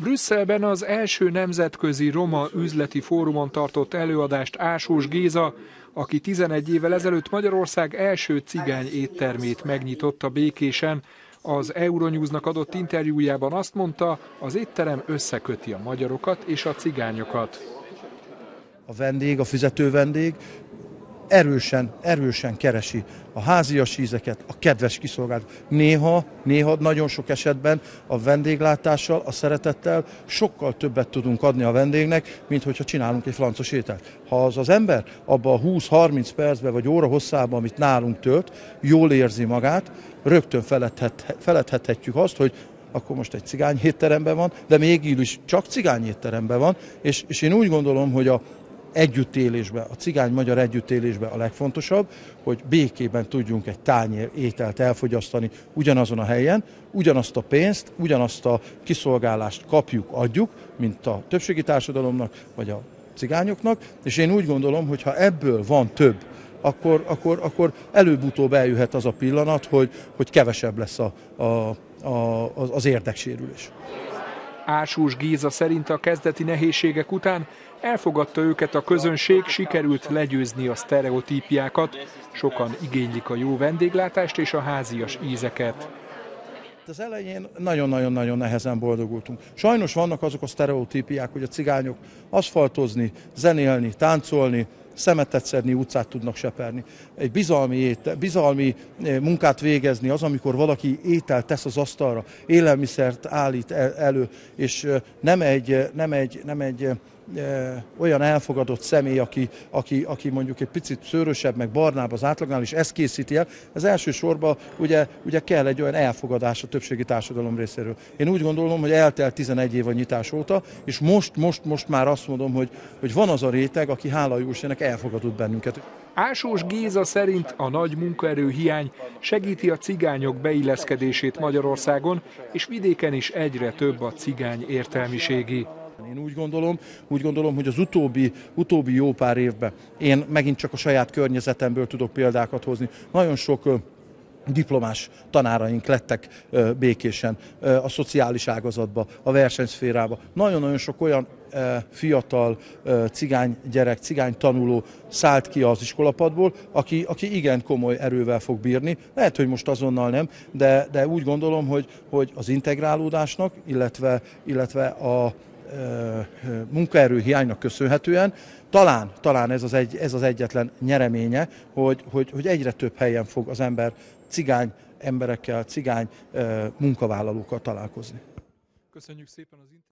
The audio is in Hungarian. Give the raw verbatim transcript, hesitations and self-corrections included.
Brüsszelben az első nemzetközi roma üzleti fórumon tartott előadást Ásós Géza, aki tizenegy évvel ezelőtt Magyarország első cigány éttermét megnyitotta Békésen. Az Euronewsnak adott interjújában azt mondta, az étterem összeköti a magyarokat és a cigányokat. A vendég, a fizető vendég erősen, erősen keresi a házias ízeket, a kedves kiszolgált. Néha, néha nagyon sok esetben a vendéglátással, a szeretettel sokkal többet tudunk adni a vendégnek, mint hogyha csinálunk egy flancos ételt. Ha az az ember abban a húsz-harminc percben vagy óra hosszában, amit nálunk tölt, jól érzi magát, rögtön feledhet, feledhethetjük azt, hogy akkor most egy cigány étteremben van, de mégis csak cigány étteremben van, és, és én úgy gondolom, hogy a együttélésben, a cigány-magyar együttélésben a legfontosabb, hogy békében tudjunk egy tányér ételt elfogyasztani ugyanazon a helyen, ugyanazt a pénzt, ugyanazt a kiszolgálást kapjuk, adjuk, mint a többségi társadalomnak, vagy a cigányoknak, és én úgy gondolom, hogy ha ebből van több, akkor, akkor, akkor előbb-utóbb eljöhet az a pillanat, hogy, hogy kevesebb lesz a, a, a, az, az érdeksérülés. Ásós Géza szerint a kezdeti nehézségek után elfogadta őket a közönség, sikerült legyőzni a sztereotípiákat, sokan igénylik a jó vendéglátást és a házias ízeket. Az elején nagyon-nagyon-nagyon nehezen boldogultunk. Sajnos vannak azok a sztereotípiák, hogy a cigányok aszfaltozni, zenélni, táncolni, szemetet szedni, utcát tudnak seperni. Egy bizalmi, éte, bizalmi munkát végezni az, amikor valaki ételt tesz az asztalra, élelmiszert állít elő, és nem egy, nem egy, nem egy olyan elfogadott személy, aki, aki, aki mondjuk egy picit szőrösebb, meg barnább az átlagnál, és ezt készíti el. Ez elsősorban ugye, ugye kell egy olyan elfogadás a többségi társadalom részéről. Én úgy gondolom, hogy eltelt tizenegy év a nyitás óta, és most, most, most már azt mondom, hogy, hogy van az a réteg, aki hála jó Istennek elfogadott bennünket. Ásós Géza szerint a nagy munkaerőhiány segíti a cigányok beilleszkedését Magyarországon, és vidéken is egyre több a cigány értelmiségi. Én úgy gondolom, úgy gondolom, hogy az utóbbi, utóbbi jó pár évben én megint csak a saját környezetemből tudok példákat hozni. Nagyon sok diplomás tanáraink lettek Békésen, a szociális ágazatba, a versenyszférába. Nagyon-nagyon sok olyan fiatal cigány gyerek, cigány tanuló szállt ki az iskolapadból, aki, aki igen komoly erővel fog bírni. Lehet, hogy most azonnal nem, de, de úgy gondolom, hogy, hogy az integrálódásnak, illetve, illetve a munkaerő hiánynak köszönhetően talán, talán ez, az egy, ez az egyetlen nyereménye, hogy, hogy, hogy egyre több helyen fog az ember cigány emberekkel, cigány munkavállalókkal találkozni. Köszönjük szépen az